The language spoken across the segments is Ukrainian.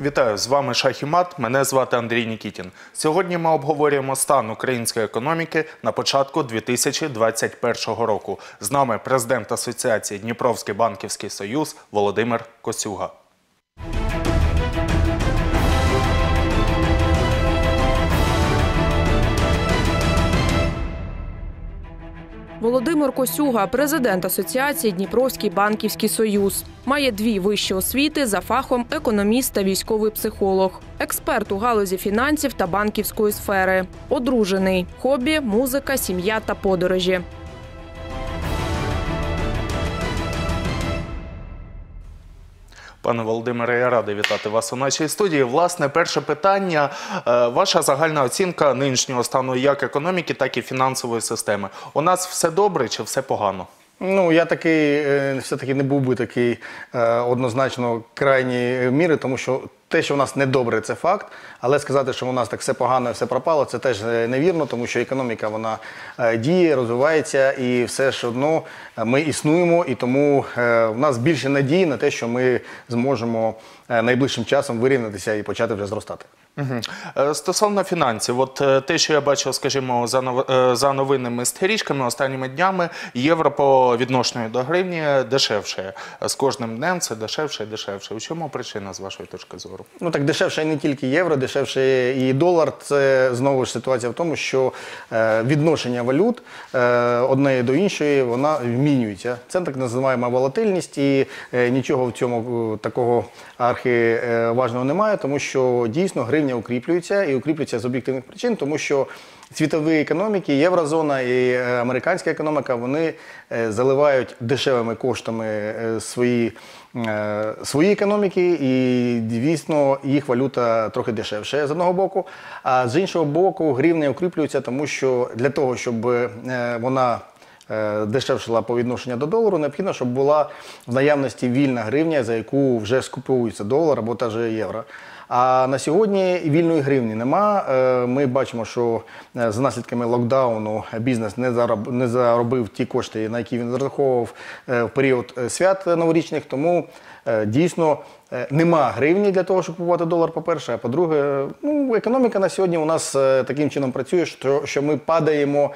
Вітаю, з вами «Шах-мат», мене звати Андрій Нікітін. Сьогодні ми обговорюємо стан української економіки на початку 2021 року. З нами президент Асоціації «Дніпровський банківський союз» Володимир Косюга. Володимир Косюга – президент Асоціації «Дніпровський банківський союз». Має дві вищі освіти за фахом економіст та військовий психолог. Експерт у галузі фінансів та банківської сфери. Одружений. Хобі, музика, сім'я та подорожі. Пане Володимире, я радий вітати вас у нашій студії. Власне, перше питання. Ваша загальна оцінка нинішнього стану як економіки, так і фінансової системи. У нас все добре чи все погано? Ну, я все-таки не був би такий однозначно крайній міри, тому що те, що в нас недобре, це факт, але сказати, що у нас так все погано і все пропало, це теж невірно, тому що економіка, вона діє, розвивається і все ж одно ми існуємо, і тому в нас більше надії на те, що ми зможемо найближчим часом вирівнятися і почати вже зростати. Стосовно фінансів, от те, що я бачив, скажімо, за новинними стрічками останніми днями, євро по відношенню до гривні дешевше. З кожним днем це дешевше і дешевше. У чому причина, з вашої точки зору? Ну так, дешевше не тільки євро, дешевше і долар. Це знову ж ситуація в тому, що відношення валют однієї до іншої, вона змінюється. Це так називаємо волатильність, і нічого в цьому такого архиважного немає, тому що дійсно гривня укріплюється, і укріплюється з об'єктивних причин, тому що світові економіки, єврозона і американська економіка, вони заливають дешевими коштами свої економіки, і, дійсно, їх валюта трохи дешевше, з одного боку. А з іншого боку, гривня укріплюється, тому що для того, щоб вона дешевшила по відношенню до долару, необхідно, щоб була в наявності вільна гривня, за яку вже скуповується долар або та же євро. А на сьогодні вільної гривні нема. Ми бачимо, що з наслідками локдауну бізнес не заробив ті кошти, на які він зараховував в період свят новорічних, тому дійсно нема гривні для того, щоб купувати долар, по-перше. А по-друге, економіка на сьогодні у нас таким чином працює, що ми падаємо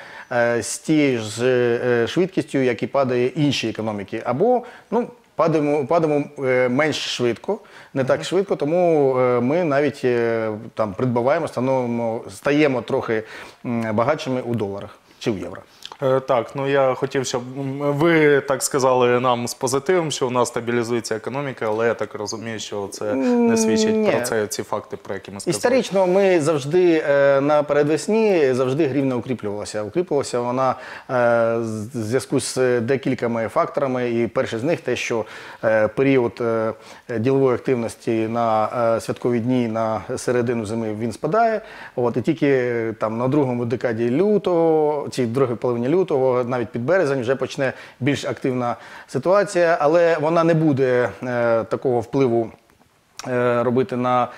з тією ж швидкістю, як і падає інші економіки. Або, падаємо менш швидко, не так швидко, тому ми навіть придбаваємо, стаємо трохи багатшими у доларах чи в євро. Так, я хотів, щоб ви так сказали нам з позитивом, що у нас стабілізується економіка, але я так розумію, що це не свідчить про це ці факти, про які ми сказали. Історично ми завжди на передвесні, завжди гривня укріплювалася. Укріплювалася вона в зв'язку з декількома факторами, і перший з них те, що період ділової активності на святкові дні, на середину зими він спадає, і тільки на другому декаді лютого, цій другій половині лютого, навіть під березень, вже почне більш активна ситуація, але вона не буде такого впливу робити на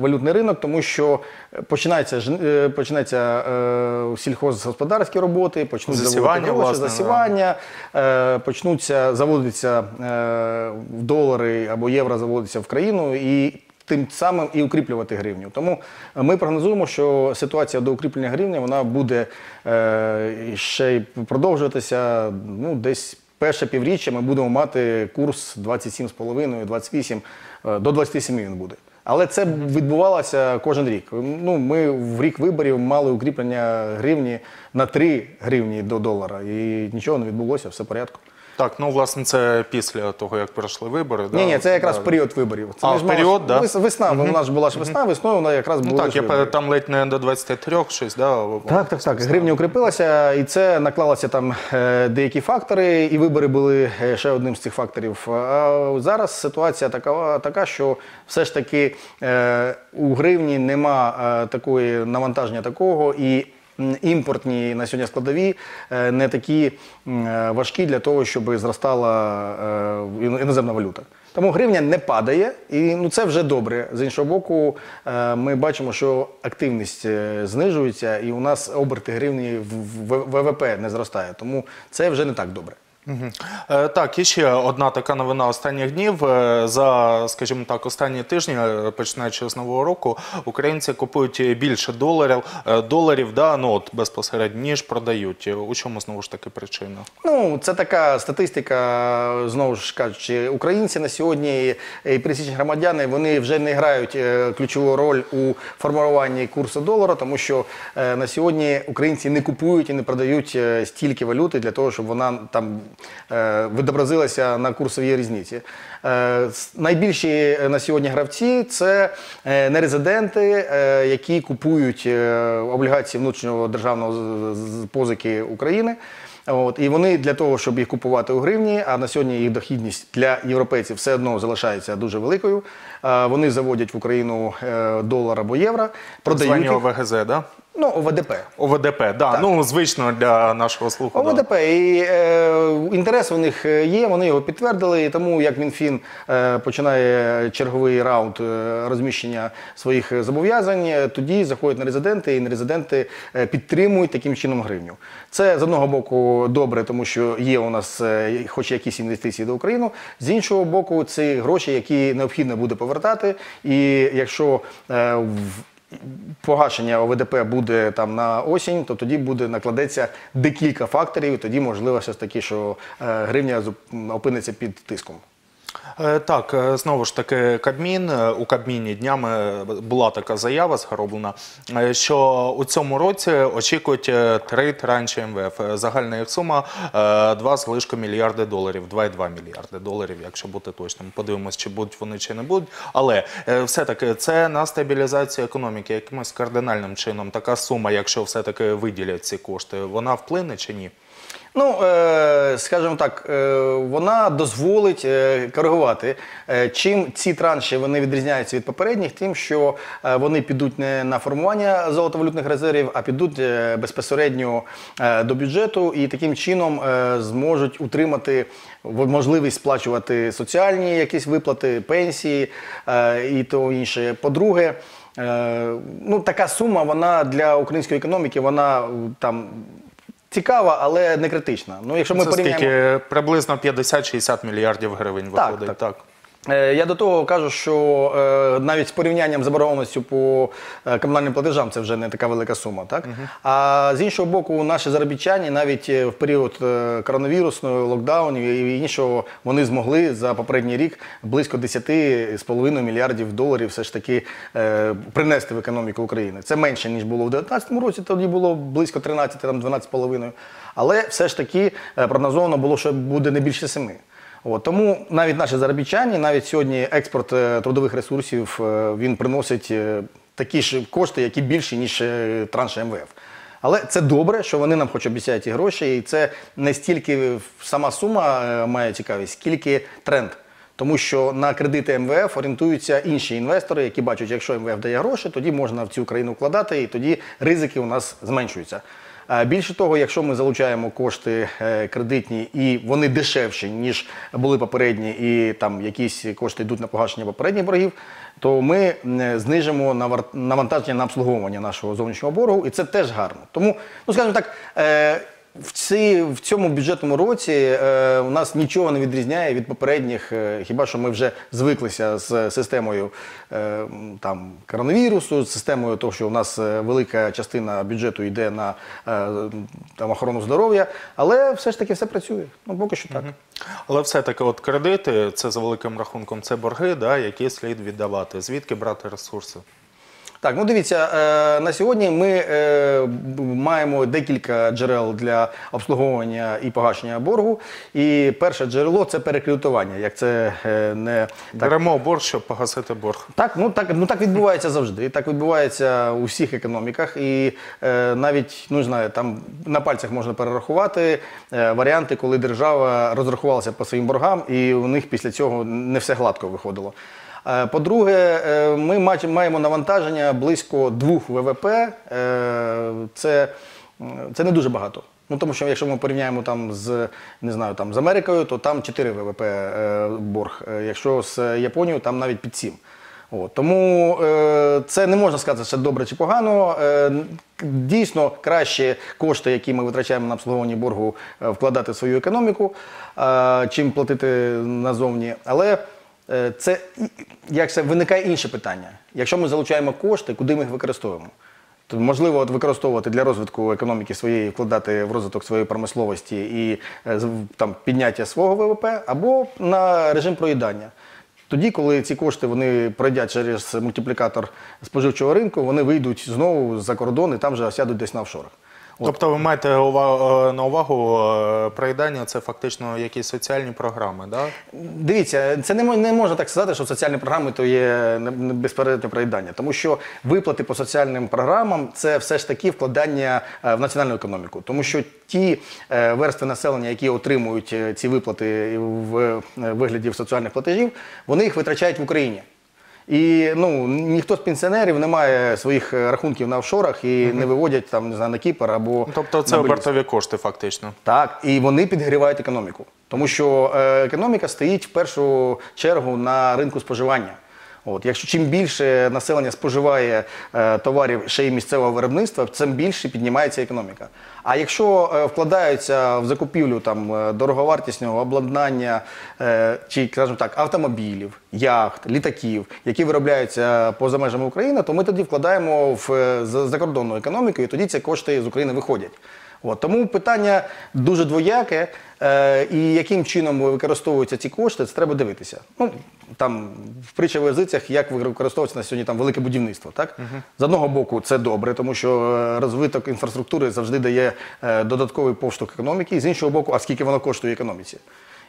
валютний ринок, тому що починаються сільхозгосподарські роботи, почнуть засівання, заводиться в долари або євро, заводиться в країну і тим самим і укріплювати гривню. Тому ми прогнозуємо, що ситуація до укріплення гривні, вона буде ще й продовжуватися. Десь перше півріччя ми будемо мати курс 27,5-28, до 27 він буде. Але це відбувалося кожен рік. Ми в рік виборів мали укріплення гривні на 3 гривні до долара, і нічого не відбулося, все в порядку. Так, власне, це після того, як пройшли вибори. Ні, це якраз період виборів. А, в період, так? Весна, у нас ж була ж весна, весною вона якраз була ж вибори. Там ледь не до 23 щось, так? Так, гривня укріпилася, і це наклалися там деякі фактори, і вибори були ще одним з цих факторів. А зараз ситуація така, що все ж таки у гривні нема такої навантаження такого, і імпортні на сьогодні складові не такі важкі для того, щоб зростала іноземна валюта. Тому гривня не падає, і це вже добре. З іншого боку, ми бачимо, що активність знижується, і у нас оберти гривні в ВВП не зростає. Тому це вже не так добре. Так, і ще одна така новина останніх днів. За, скажімо так, останні тижні, починаючи з Нового року, українці купують більше доларів, безпосередньо, ніж продають. У чому, знову ж таки, причина? Це така статистика, знову ж кажучи, українці на сьогодні і пересічні громадяни, вони вже не грають ключову роль у формуванні курсу долара, тому що на сьогодні українці не купують і не продають стільки валюти для того, щоб вона там відобразилася на курсовій різниці. Найбільші на сьогодні гравці – це нерезиденти, які купують облігації внутрішнього державного позики України. І вони для того, щоб їх купувати у гривні, а на сьогодні їх дохідність для європейців все одно залишається дуже великою, вони заводять в Україну долар або євро, продають їх. ОВГЗ, так? ОВДП. ОВДП, так. Звично для нашого слуху. ОВДП. І інтерес у них є, вони його підтвердили. І тому, як Мінфін починає черговий раунд розміщення своїх зобов'язань, тоді заходять нерезиденти, і нерезиденти підтримують таким чином гривню. Це, з одного боку, добре, тому що є у нас хоч якісь інвестиції до України. З іншого боку, це гроші, які необхідно буде повертати. І якщо погашення ОВДП буде на осінь, то тоді накладеться декілька факторів, і тоді можливо все таки, що гривня опиниться під тиском. Так, знову ж таки, Кабмін, у Кабміні днями була така заява зроблена, що у цьому році очікують 3 транші МВФ. Загальна їх сума 2,2 мільярди доларів, якщо бути точним. Подивимось, чи будуть вони, чи не будуть. Але все-таки це на стабілізацію економіки якимось кардинальним чином. Така сума, якщо все-таки виділять ці кошти, вона вплине чи ні? Скажімо так, вона дозволить коригувати. Чим ці транші відрізняються від попередніх? Тим, що вони підуть не на формування золотовалютних резервів, а підуть безпосередньо до бюджету і таким чином зможуть утримати можливість сплачувати соціальні якісь виплати, пенсії і то інше. По-друге, така сума, вона для української економіки, вона там цікава, але не критична. Це скільки? Приблизно 50-60 мільярдів гривень виходить. Так. Я до того кажу, що навіть з порівнянням заборгованості по комунальним платежам це вже не така велика сума. А з іншого боку, наші заробітчані навіть в період коронавірусного локдауну і іншого, вони змогли за попередній рік близько 10,5 мільярдів доларів все ж таки принести в економіку України. Це менше, ніж було в 2019 році, тоді було близько 13-12,5. Але все ж таки прогнозовано було, що буде не більше 7. Тому навіть наші заробітчані, навіть сьогодні експорт трудових ресурсів, він приносить такі ж кошти, які більші, ніж транші МВФ. Але це добре, що вони нам хоч обіцяють ці гроші, і це не стільки сама сума має цікавість, скільки тренд. Тому що на кредити МВФ орієнтуються інші інвестори, які бачать, якщо МВФ дає гроші, тоді можна в цю країну вкладати, і тоді ризики у нас зменшуються. Більше того, якщо ми залучаємо кошти кредитні, і вони дешевші, ніж були попередні, і там якісь кошти йдуть на погашення попередніх боргів, то ми знижимо навантаження на обслуговування нашого зовнішнього боргу, і це теж гарно. Тому, скажімо так, в цьому бюджетному році у нас нічого не відрізняє від попередніх, хіба що ми вже звиклися з системою коронавірусу, з системою того, що у нас велика частина бюджету йде на охорону здоров'я, але все ж таки все працює, поки що так. Але все-таки кредити, це за великим рахунком, це борги, які слід віддавати. Звідки брати ресурси? Так, дивіться, на сьогодні ми маємо декілька джерел для обслуговування і погашення боргу. І перше джерело – це перекредитування, як це не… Беремо борг, щоб погасити борг. Так, так відбувається завжди, так відбувається у всіх економіках. І навіть, там на пальцях можна перерахувати варіанти, коли держава розрахувалася по своїм боргам, і у них після цього не все гладко виходило. По-друге, ми маємо навантаження близько 2 ВВП, це це не дуже багато. Ну, тому що, якщо ми порівняємо там з, не знаю, там з Америкою, то там 4 ВВП борг. Якщо з Японією, там навіть під 7. От. Тому це не можна сказати, що добре чи погано. Дійсно, краще кошти, які ми витрачаємо на обслуговування боргу, вкладати в свою економіку, чим платити назовні. Але це, як це, виникає інше питання. Якщо ми залучаємо кошти, куди ми їх використовуємо? Тобто, можливо, от використовувати для розвитку економіки своєї, вкладати в розвиток своєї промисловості і там, підняття свого ВВП, або на режим проїдання. Тоді, коли ці кошти вони пройдуть через мультиплікатор споживчого ринку, вони вийдуть знову за кордон і там вже осядуть десь на офшорах. От. Тобто ви маєте на увагу проїдання – це фактично якісь соціальні програми, так? Да? Дивіться, це не можна так сказати, що соціальні програми – то є безпередне проїдання. Тому що виплати по соціальним програмам – це все ж таки вкладання в національну економіку. Тому що ті верстви населення, які отримують ці виплати в вигляді соціальних платежів, вони їх витрачають в Україні. І ну, ніхто з пенсіонерів не має своїх рахунків на офшорах і не виводять там, не знаю, на Кіпр або... Тобто це обертові кошти фактично. Так, і вони підігрівають економіку. Тому що економіка стоїть в першу чергу на ринку споживання. От, якщо чим більше населення споживає товарів ще й місцевого виробництва, тим більше піднімається економіка. А якщо вкладаються в закупівлю там, дороговартісного обладнання чи, скажімо так, автомобілів, яхт, літаків, які виробляються поза межами України, то ми тоді вкладаємо в закордонну економіку і тоді ці кошти з України виходять. От, тому питання дуже двояке, і яким чином використовуються ці кошти, це треба дивитися. Ну, там, в притчах і язицях, як використовується на сьогодні там, велике будівництво. Так? З одного боку, це добре, тому що розвиток інфраструктури завжди дає додатковий поштовх економіки, і з іншого боку, а скільки воно коштує економіці.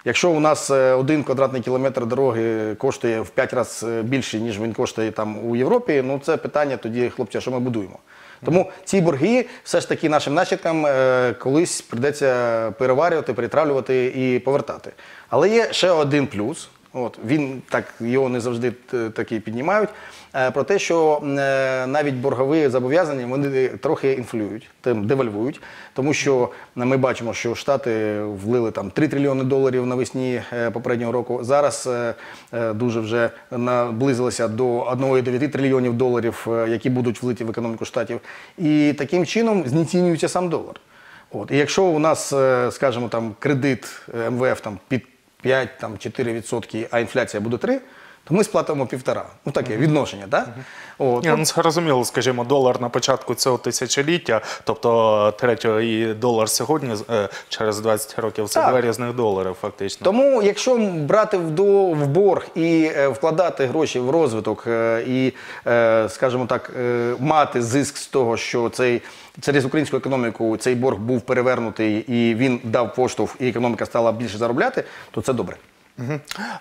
Якщо у нас 1 квадратний кілометр дороги коштує в 5 разів більше, ніж він коштує там, у Європі, ну це питання тоді, хлопці, що ми будуємо. Тому ці борги все ж таки нашим нащадкам колись прийдеться переварювати, перетравлювати і повертати. Але є ще один плюс, от, він так, його не завжди таки піднімають, про те, що навіть боргові зобов'язання вони трохи інфлюють, девальвують, тому що ми бачимо, що Штати влили там, 3 трильйони доларів навесні попереднього року, зараз дуже вже наблизилися до 1,9 трильйонів доларів, які будуть влиті в економіку Штатів, і таким чином знецінюється сам долар. От. І якщо у нас, скажімо, там, кредит МВФ там, під 5-4%, а інфляція буде 3%, то ми сплатимо 1,5%. Ну, таке відношення, так? Зрозуміло, скажімо, долар на початку цього тисячоліття, тобто третій долар сьогодні, через 20 років, це 2 різних долари, фактично. Тому, якщо брати в борг і вкладати гроші в розвиток, і, скажімо так, мати зиск з того, що цей... Через українську економіку цей борг був перевернутий і він дав поштовх, і економіка стала більше заробляти, то це добре.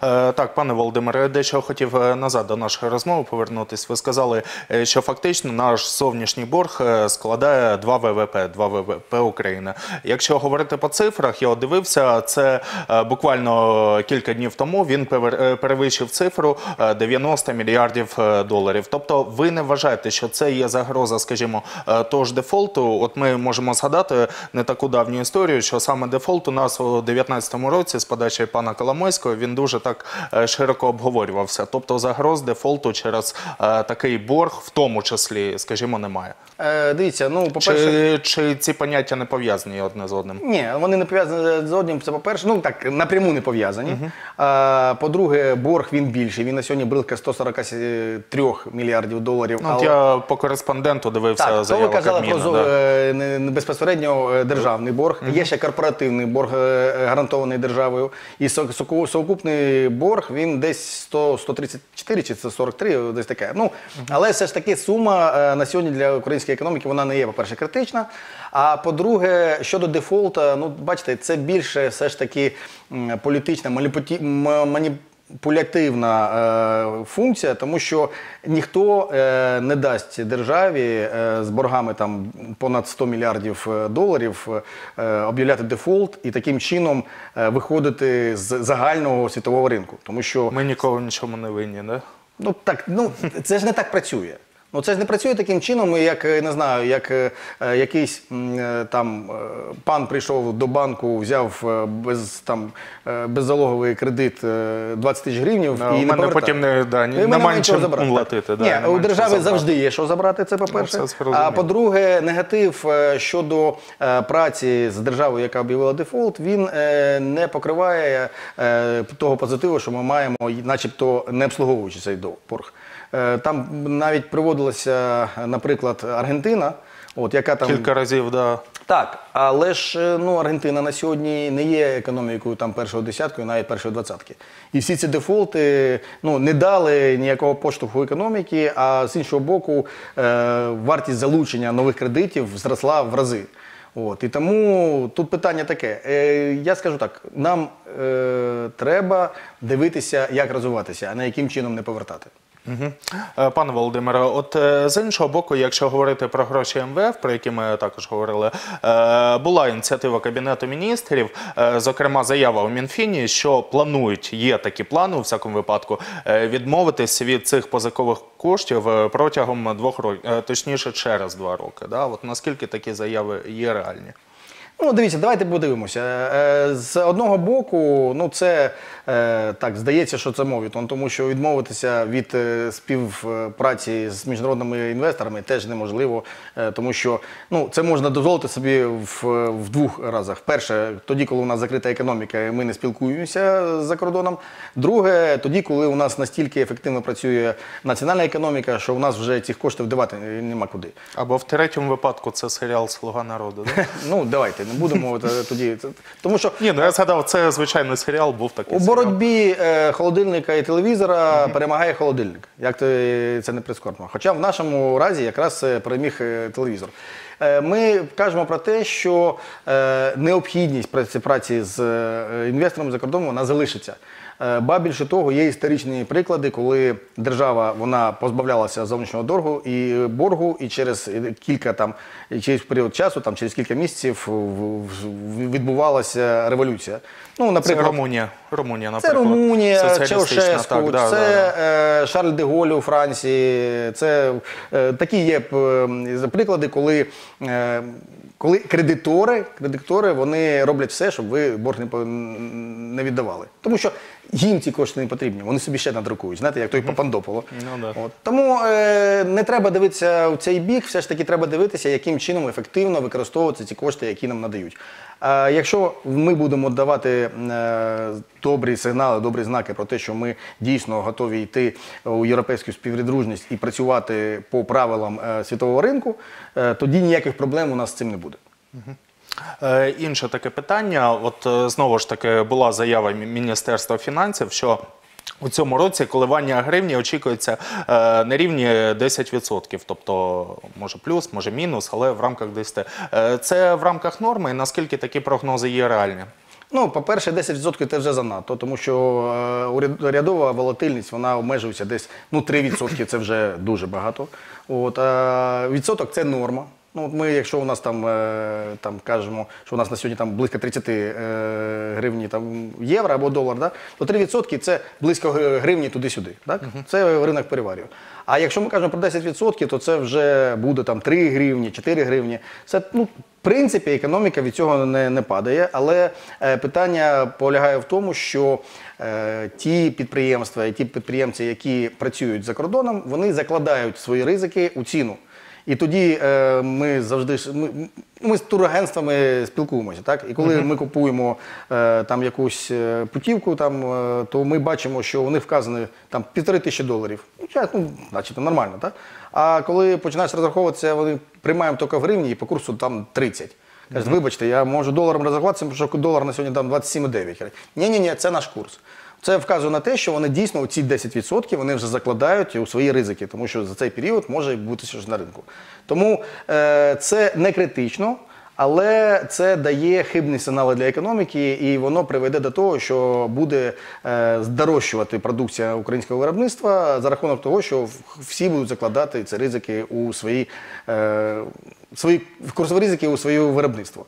Так, пане Володимире, дещо хотів назад до нашої розмови повернутися. Ви сказали, що фактично наш зовнішній борг складає 2 ВВП України. Якщо говорити по цифрах, я дивився, це буквально кілька днів тому він перевищив цифру 90 мільярдів доларів. Тобто ви не вважаєте, що це є загроза, скажімо, того ж дефолту? От ми можемо згадати не таку давню історію, що саме дефолт у нас у 19-му році з подачі пана Коломойського він дуже так широко обговорювався. Тобто загроз дефолту через такий борг, в тому числі, скажімо, немає. Дивіться, ну, по-перше... Чи ці поняття не пов'язані одне з одним? Ні, вони не пов'язані з одним, це по-перше, ну так, напряму не пов'язані. По-друге, борг він більший, він на сьогодні брилка 143 мільярдів доларів. Ну, от я по кореспонденту дивився заяву Кабміна. Так, то ви казали про безпосередньо державний борг. Є ще корпоративний борг, гарантований державою, і совокупний борг, він десь 134 чи 143, десь таке. Ну, але все ж таки сума на сьогодні для української економіки, вона не є, по-перше, критична. А по-друге, щодо дефолту, ну, бачите, це більше все ж таки політична, маніпулятивна функція, тому що ніхто не дасть державі з боргами там, понад 100 мільярдів доларів об'являти дефолт і таким чином виходити з загального світового ринку. Тому що... Ми ніколи нічому не винні, не? Ну, так, ну, це ж не так працює. Ну це ж не працює таким чином, як, не знаю, як якийсь там пан прийшов до банку, взяв беззалоговий кредит 20 тисяч гривень і не повертає. Потім нема чим платити. Ні, у держави завжди є що забрати, це по-перше. А по-друге, негатив щодо праці з державою, яка об'явила дефолт, він не покриває того позитиву, що ми маємо, начебто не обслуговуючи цей борг. Там навіть приводилася, наприклад, Аргентина, яка там… Кілька разів, да. Так, але ж Аргентина на сьогодні не є економікою першого десятку, навіть першої двадцятки. І всі ці дефолти не дали ніякого поштовху економіки, а з іншого боку вартість залучення нових кредитів зросла в рази. І тому тут питання таке. Я скажу так, нам треба дивитися, як розвиватися, а не яким чином не повертати. Пане Володимире, от з іншого боку, якщо говорити про гроші МВФ, про які ми також говорили, була ініціатива Кабінету міністрів, зокрема заява у Мінфіні, що планують, є такі плани у всякому випадку, відмовитись від цих позикових коштів протягом 2 років, точніше через 2 роки. Наскільки такі заяви є реальні? Ну, дивіться, давайте подивимося. З одного боку, ну це, так, здається, що це мовітон, тому що відмовитися від співпраці з міжнародними інвесторами теж неможливо, тому що, ну, це можна дозволити собі в 2 разах. Перше, тоді, коли у нас закрита економіка, ми не спілкуємося за кордоном. Друге, тоді, коли у нас настільки ефективно працює національна економіка, що у нас вже цих коштів давати нема куди. Або в третьому випадку це серіал «Слуга народу», так? Ну, давайте. Не будемо тоді, тому що… Ні, ну я згадав, це звичайний серіал, був такий серіал. У боротьбі холодильника і телевізора перемагає холодильник, як це не прискорбно. Хоча в нашому разі якраз переміг телевізор. Ми кажемо про те, що необхідність праці з інвесторами за кордоном, вона залишиться. Ба більше того, є історичні приклади, коли держава, вона позбавлялася зовнішнього боргу і через період часу, через кілька місяців відбувалася революція. Це Румунія, наприклад. Це Румунія, Чаушеску, це Шарль де Голль у Франції. Це такі є приклади, коли… Коли кредитори, вони роблять все, щоб ви борг не віддавали. Тому що їм ці кошти не потрібні, вони собі ще надрукують, знаєте, як той Панделопо. Тому не треба дивитися в цей бік, все ж таки треба дивитися, яким чином ефективно використовувати ці кошти, які нам надають. Якщо ми будемо давати добрі сигнали, добрі знаки про те, що ми дійсно готові йти у європейську співдружність і працювати по правилам світового ринку, тоді ніяких проблем у нас з цим не буде. Інше таке питання. От знову ж таки була заява Міністерства фінансів, що у цьому році коливання гривні очікується на рівні 10%, тобто може плюс, може мінус, але в рамках 10%. Це в рамках норми, і наскільки такі прогнози є реальні? Ну, по-перше, 10% – це вже занадто, тому що урядова волатильність, вона обмежується десь, ну, 3% – це вже дуже багато. Відсоток – це норма. Ми, якщо у нас там, кажемо, що у нас на сьогодні близько 30 гривень євро або долар, то 3% – це близько гривні туди-сюди. Це ринок переварює. А якщо ми кажемо про 10%, то це вже буде 3 гривні, 4 гривні. В принципі, економіка від цього не падає, але питання полягає в тому, що ті підприємства і ті підприємці, які працюють за кордоном, вони закладають свої ризики у ціну. І тоді ми завжди, ми з турагентствами спілкуємося, так? І коли ми купуємо там якусь путівку, то ми бачимо, що у них вказано там $1500. Ну, значить, нормально, так? А коли починаєш розраховуватися, вони приймаємо тільки в гривні і по курсу там 30. Кажуть, вибачте, я можу доларом розрахуватися, тому що долар на сьогодні там 27,9. Ні-ні-ні, це наш курс. Це вказує на те, що вони дійсно ці 10% вони вже закладають у свої ризики, тому що за цей період може бути щось на ринку. Тому це не критично, але це дає хибні сигнали для економіки, і воно приведе до того, що буде здорожчувати продукція українського виробництва за рахунок того, що всі будуть закладати ці ризики у свої свої курсові ризики у своє виробництво.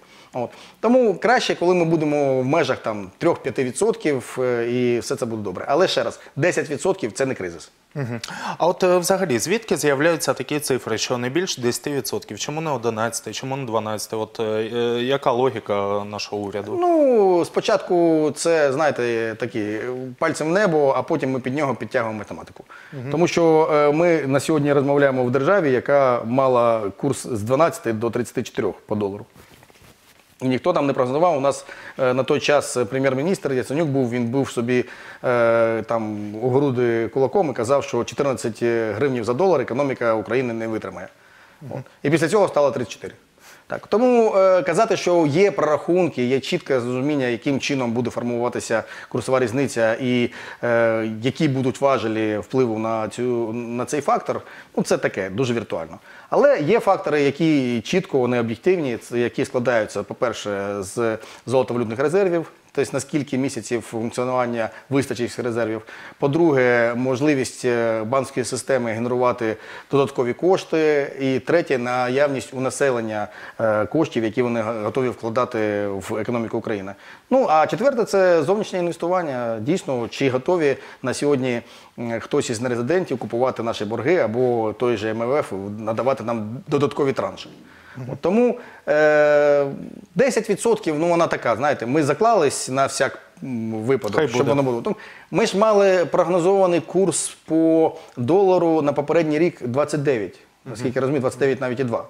Тому краще, коли ми будемо в межах 3-5% і все це буде добре. Але ще раз, 10% – це не кризис. А от взагалі, звідки з'являються такі цифри, що не більше 10%? Чому не 11%, чому не 12%? От яка логіка нашого уряду? Ну, спочатку це, знаєте, такі пальцем в небо, а потім ми під нього підтягуємо математику. Тому що ми на сьогодні розмовляємо в державі, яка мала курс з 12 до 34 по долару. І ніхто там не прогнозував. У нас на той час прем'єр-міністр Яценюк був, він бив собі у груди кулаком і казав, що 14 гривнів за долар економіка України не витримає. І після цього стало 34. Тому казати, що є прорахунки, є чітке розуміння, яким чином буде формуватися курсова різниця і які будуть важелі впливу на цей фактор, це таке, дуже віртуально. Але є фактори, які чітко, вони об'єктивні, які складаються, по-перше, з золотовалютних резервів, тобто наскільки місяців функціонування вистачить резервів. По-друге, можливість банківської системи генерувати додаткові кошти. І третє, наявність у населення коштів, які вони готові вкладати в економіку України. Ну, а четверте – це зовнішнє інвестування. Дійсно, чи готові на сьогодні хтось із нерезидентів купувати наші борги або той же МВФ надавати нам додаткові транші. Тому 10% вона така, знаєте, ми заклались на всяк випадок, щоб воно було. Ми ж мали прогнозований курс по долару на попередній рік 29, наскільки я розумію, 29 навіть і 2.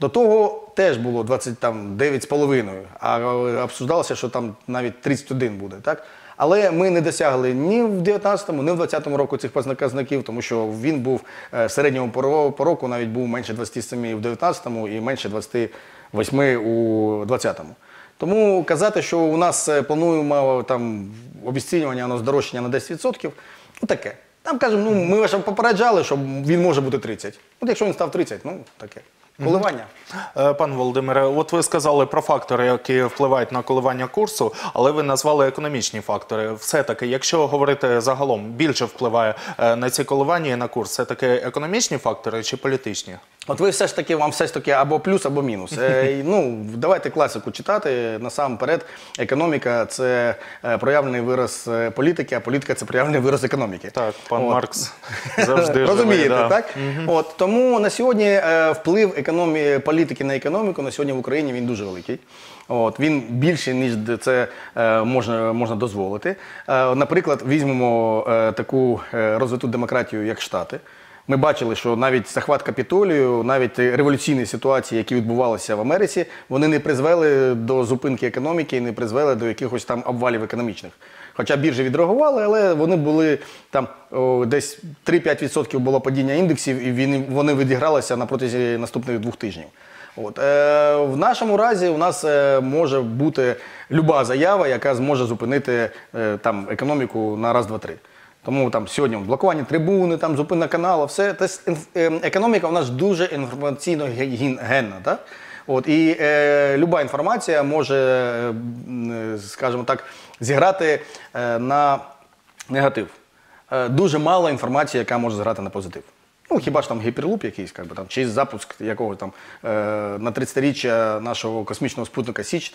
До того теж було 29,5, а обсуждалося, що там навіть 31 буде, так? Але ми не досягли ні в 19-му, ні в 20-му року цих показників, тому що він був в середньому по року, навіть був менше 27 в 19-му і менше 28 у 20-му. Тому казати, що у нас плануємо обіцінювання, здорожчання на 10%, таке. Там кажемо, ми вже попереджали, що він може бути 30. От якщо він став 30, таке. Коливання. Пане Володимире, от ви сказали про фактори, які впливають на коливання курсу, але ви назвали економічні фактори. Все-таки, якщо говорити загалом, більше впливає на ці коливання і на курс, це таки економічні фактори чи політичні? От ви все ж таки, вам все ж таки або плюс, або мінус. Ну, давайте класику читати. Насамперед, економіка – це проявлений вираз політики, а політика – це проявлений вираз економіки. Так, пан Маркс завжди розуміє, так? Тому на сьогодні вплив політики на економіку на сьогодні в Україні він дуже великий. Він більший, ніж це можна дозволити. Наприклад, візьмемо таку розвиту демократію, як Штати. Ми бачили, що навіть захват Капітолію, навіть революційні ситуації, які відбувалися в Америці, вони не призвели до зупинки економіки і не призвели до якихось там обвалів економічних. Хоча біржі відреагували, але вони були там десь 3-5% було падіння індексів і вони відігралися на протязі наступних 2 тижнів. В нашому разі у нас може бути люба заява, яка зможе зупинити економіку на раз, два, три. Тому сьогодні блокування трибуни, зупинка каналу, все. Економіка у нас дуже інформаційно генна. І люба інформація може, скажімо так, зіграти на негатив. Дуже мало інформації, яка може зіграти на позитив. Ну, хіба ж там гіперлуп якийсь, чи запуск якогось там на 30-річчя нашого космічного спутника Січ.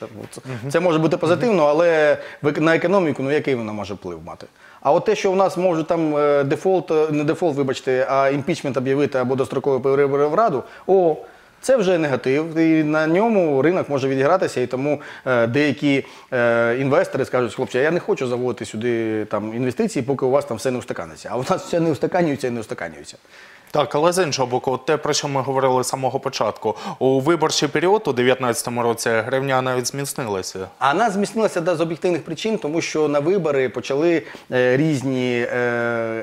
Це може бути позитивно, але на економіку, який вона може вплив мати? А от те, що у нас можуть там дефолт, не дефолт, вибачте, а імпічмент об'явити або достроково перевибори в Раду, о, це вже негатив, і на ньому ринок може відігратися, і тому деякі інвестори скажуть, хлопці, я не хочу заводити сюди інвестиції, поки у вас там все не устаканиться. А у нас все не устаканюється і не устаканюється. Так, але з іншого боку, те, про що ми говорили з самого початку, у виборчий період у 2019 році гривня навіть зміцнилася. А вона зміцнилася з об'єктивних причин, тому що на вибори почали різні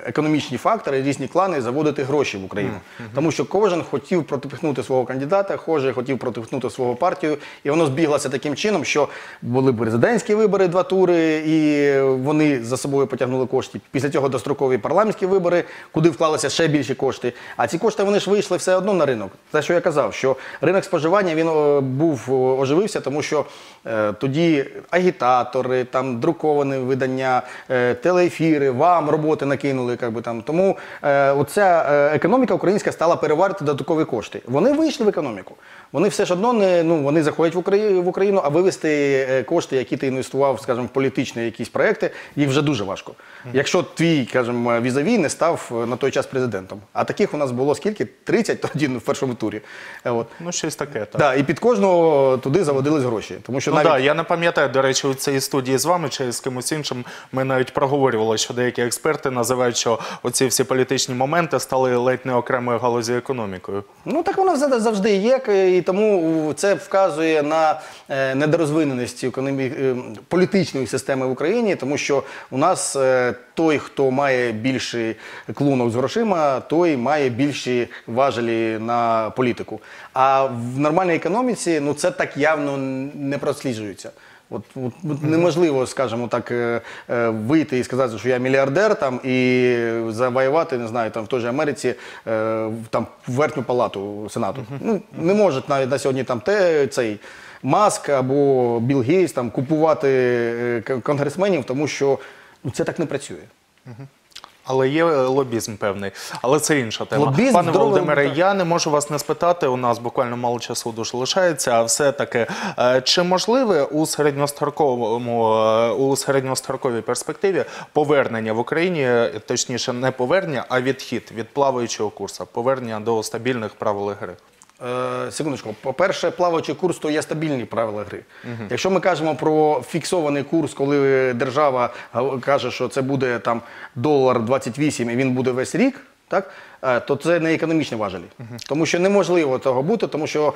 економічні фактори, різні клани заводити гроші в Україну. Тому що кожен хотів протипихнути свого кандидата, кожен хотів протипихнути свою партію, і воно збіглося таким чином, що були президентські вибори, 2 тури, і вони за собою потягнули кошти. Після цього дострокові парламентські вибори, куди вклалися ще більші кошти. А ці кошти, вони ж вийшли все одно на ринок. Те, що я казав, що ринок споживання, він оживився, тому що тоді агітатори, там, друковані видання, телеефіри, вам роботи накинули, якби там. Тому оця економіка українська стала переварити додаткові кошти. Вони вийшли в економіку. Вони все ж одно, вони заходять в Україну, а вивести кошти, які ти інвестував, скажімо, в політичні якісь проекти, їх вже дуже важко. Якщо твій, скажімо, візавій не став на той час президентом. А таких у нас було скільки? 30 тоді в першому турі. Ну, щось таке, так. І під кожного туди заводились гроші. Ну так, я не пам'ятаю, до речі, у цій студії з вами чи з кимось іншим ми навіть проговорювали, що деякі експерти називають, що оці всі політичні моменти стали ледь не окремою галузі економікою. Ну так воно завжди є, і тому це вказує на недорозвиненість політичної системи в Україні, тому що у нас той, хто має більший клунок з грошима, той має більші важелі на політику. А в нормальній економіці це так явно не просліджується. Неможливо, скажімо так, вийти і сказати, що я мільярдер і завоювати, не знаю, в той же Америці верхню палату Сенату. Не можуть навіть на сьогодні цей Маск або Білл Гейтс купувати конгресменів, тому що це так не працює. Але є лобізм певний. Але це інша тема. Пане Володимире, я не можу вас не спитати, у нас буквально мало часу дуже лишається, а все-таки, чи можливе у середньостроковій перспективі повернення в Україні, точніше не повернення, а відхід від плаваючого курсу, повернення до стабільних правил гри? Секундочку. По-перше, плаваючий курс – то є стабільні правила гри. Якщо ми кажемо про фіксований курс, коли держава каже, що це буде $1.28 і він буде весь рік, то це не економічні важелі. Тому що неможливо того бути, тому що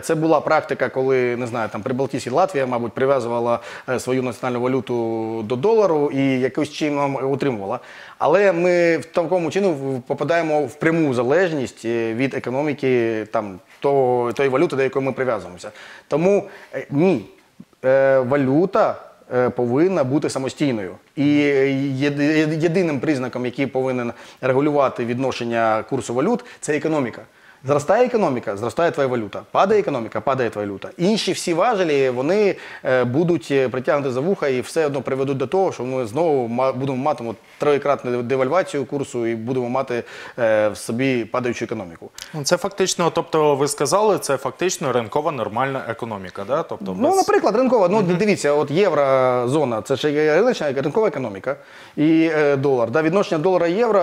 це була практика, коли, не знаю, Прибалтійська Латвія, мабуть, прив'язувала свою національну валюту до долару і якось чином утримувала. Але ми в такому чині попадаємо в пряму залежність від економіки тої валюти, до якої ми прив'язуємося. Тому ні, валюта повинна бути самостійною. І єдиним признаком, який повинен регулювати відношення курсу валют, це економіка. Зростає економіка – зростає твоя валюта. Падає економіка – падає твоя валюта. Інші всі важелі, вони будуть притягнути за вуха і все одно приведуть до того, що ми знову будемо мати троєкратну девальвацію курсу і будемо мати в собі падаючу економіку. Це фактично, тобто ви сказали, це фактично ринкова нормальна економіка, так? Ну, наприклад, ринкова. Ну, дивіться, от єврозона – це ж ринкова економіка і долар. Відношення долара і євро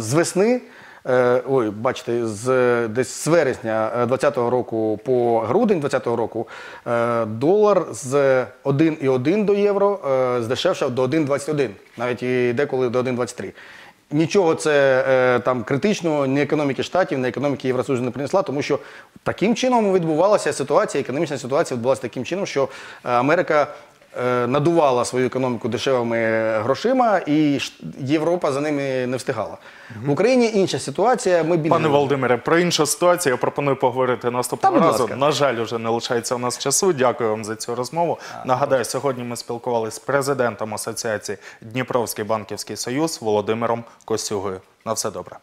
з весни, ой, бачите, десь з вересня 2020 року по грудень 2020 року долар з 1,1 до євро здешевшав до 1,21, навіть і деколи до 1,23. Нічого це критичного ні економіки Штатів, ні економіки Євросоюзу не принесла, тому що таким чином відбувалася ситуація, економічна ситуація відбувалася таким чином, що Америка надувала свою економіку дешевими грошима, і Європа за ними не встигала. В Україні інша ситуація. Пане Володимире, про іншу ситуацію я пропоную поговорити наступного разу. На жаль, вже не лишається у нас часу. Дякую вам за цю розмову. Нагадаю, сьогодні ми спілкувалися з президентом Асоціації Дніпровський банківський союз Володимиром Косюгою. На все добре.